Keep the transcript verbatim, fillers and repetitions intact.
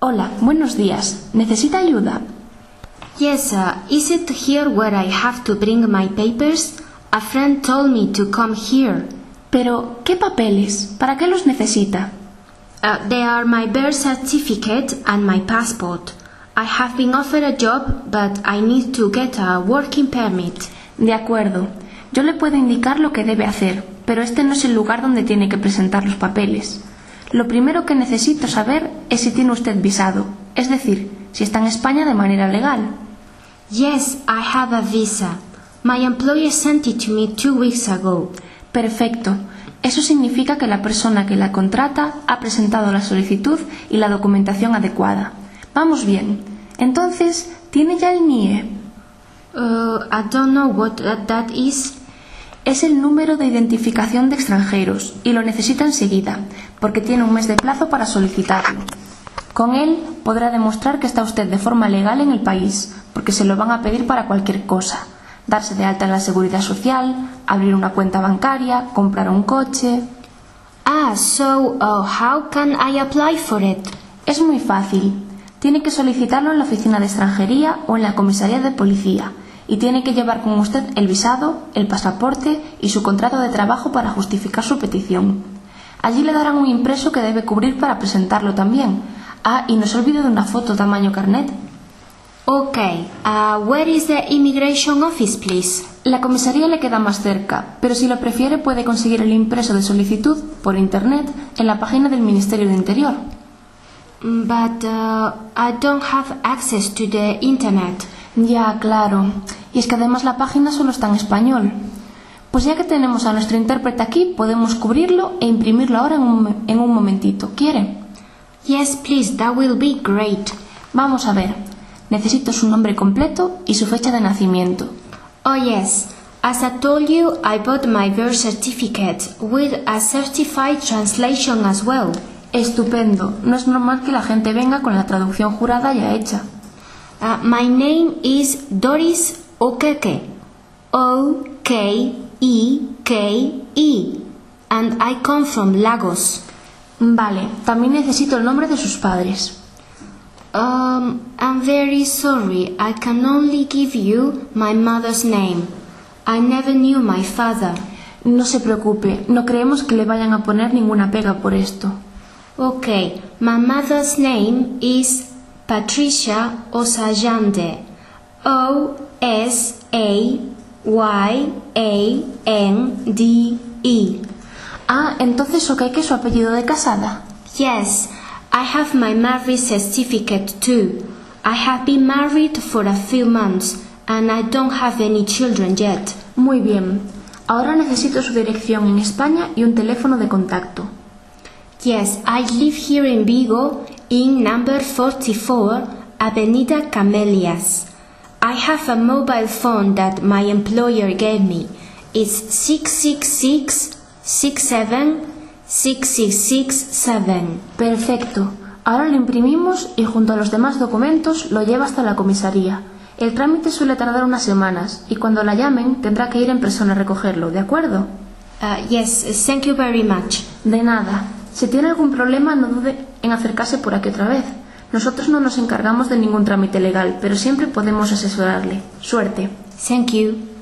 Hola, buenos días. ¿Necesita ayuda? Yes, sir. Is it here where I have to bring my papers? A friend told me to come here. Pero, ¿qué papeles? ¿Para qué los necesita? Uh, they are my birth certificate and my passport. I have been offered a job, but I need to get a working permit. De acuerdo. Yo le puedo indicar lo que debe hacer, pero este no es el lugar donde tiene que presentar los papeles. Lo primero que necesito saber es si tiene usted visado, es decir, si está en España de manera legal. Yes, I have a visa. My employer sent it to me two weeks ago. Perfecto. Eso significa que la persona que la contrata ha presentado la solicitud y la documentación adecuada. Vamos bien. Entonces, ¿tiene ya el N I E? Uh, I don't know what that is. Es el número de identificación de extranjeros y lo necesita enseguida, porque tiene un mes de plazo para solicitarlo. Con él podrá demostrar que está usted de forma legal en el país, porque se lo van a pedir para cualquier cosa. Darse de alta en la seguridad social, abrir una cuenta bancaria, comprar un coche... Ah, so, uh, how can I apply for it? Es muy fácil. Tiene que solicitarlo en la oficina de extranjería o en la comisaría de policía. Y tiene que llevar con usted el visado, el pasaporte y su contrato de trabajo para justificar su petición. Allí le darán un impreso que debe cubrir para presentarlo también. Ah, y no se olvide de una foto tamaño carnet. Ok, uh, where is the immigration office, please? La comisaría le queda más cerca, pero si lo prefiere puede conseguir el impreso de solicitud por internet en la página del Ministerio de Interior. But uh, I don't have access to the internet. Ya, claro. Y es que además la página solo está en español. Pues ya que tenemos a nuestro intérprete aquí, podemos cubrirlo e imprimirlo ahora en un, en un momentito. ¿Quiere? Yes, please, that will be great. Vamos a ver. Necesito su nombre completo y su fecha de nacimiento. Oh, yes. As I told you, I bought my birth certificate with a certified translation as well. Estupendo. No es normal que la gente venga con la traducción jurada ya hecha. Uh, my name is Doris Okeke, O K E K E, and I come from Lagos. Vale, también necesito el nombre de sus padres. Um, I'm very sorry, I can only give you my mother's name. I never knew my father. No se preocupe, no creemos que le vayan a poner ninguna pega por esto. Okay, my mother's name is Patricia Osayande, O S A Y A N D E. Ah, entonces Okeke es su apellido de casada. Yes, I have my marriage certificate too. I have been married for a few months and I don't have any children yet. Muy bien. Ahora necesito su dirección en España y un teléfono de contacto. Yes, I live here in Vigo, in number forty-four, Avenida Camellias. I have a mobile phone that my employer gave me. It's six six six, six seven, six six six seven. Perfecto. Ahora lo imprimimos y junto a los demás documentos lo lleva hasta la comisaría. El trámite suele tardar unas semanas y cuando la llamen tendrá que ir en persona a recogerlo, ¿de acuerdo? Uh, yes, thank you very much. De nada. Si tiene algún problema, no dude en acercarse por aquí otra vez. Nosotros no nos encargamos de ningún trámite legal, pero siempre podemos asesorarle. Suerte. Thank you.